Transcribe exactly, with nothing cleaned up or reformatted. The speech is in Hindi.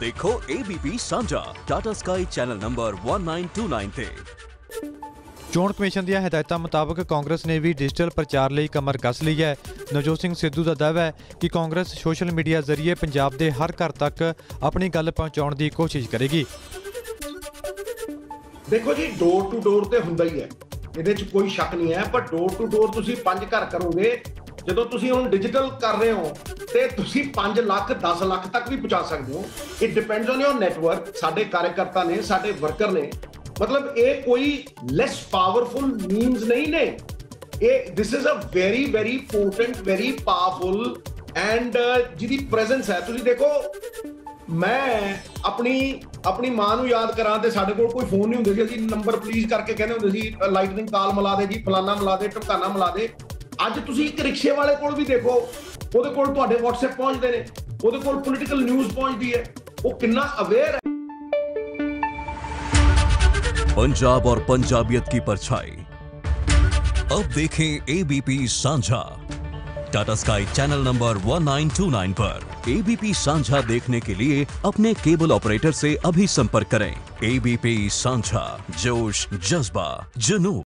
देखो एबीपी सांझा टाटा स्काई चैनल नंबर उन्नीस सौ उनतीस ते। चोण कमीशन दी हिदायतों मुताबक कांग्रेस ने भी डिजिटल प्रचार लिए कमर कस ली है। नवजोत सिंह सिद्धू का दावा है कि कांग्रेस सोशल मीडिया जरिए पंजाब के हर घर तक अपनी गल पहुँचाने की कोशिश करेगी। देखो जी, डोर टू डोर तो होंदा ही है, इहदे च कोई शक नहीं है, पर डोर टू डोर तुसीं पंज घर करोगे, जदों तुसीं हुण डिजिटल कर रहे हो तो तुसीं पांच लाख दस लाख तक भी पहुँचा सकते हो। It depends on your network. साडे कार्यकर्ता ने, साडे वर्कर ने, मतलब ये कोई लेस पावरफुल मीन्स नहीं ने। This is a very very potent, very powerful and जिहदी प्रेजेंस है। तुसीं देखो, मैं अपनी अपनी मां नूं याद करा तो साडे कोल कोई फोन नहीं हुंदे सी, नंबर प्लीज करके कहंदे हुंदे सी लाइटनिंग काल मिला दे जी, फलाना मिला दे, ढमकाना मिला दे। अज तुसीं एक रिक्शे वाले कोल भी देखो, ਉਹਦੇ ਕੋਲ ਤੁਹਾਡੇ WhatsApp ਪਹੁੰਚਦੇ ਨੇ, ਉਹਦੇ ਕੋਲ ਪੋਲੀਟੀਕਲ ਨਿਊਜ਼ ਪਹੁੰਚਦੀ ਹੈ। ਉਹ ਕਿੰਨਾ ਅਵੇਅਰ ਹੈ। पंजाब और पंजाबियत की परछाई अब देखें एबीपी सांझा टाटा स्काई चैनल नंबर उन्नीस सौ उनतीस पर। एबीपी सांझा देखने के लिए अपने केबल ऑपरेटर से अभी संपर्क करें। एबीपी सांझा, जोश, जज्बा, जुनून।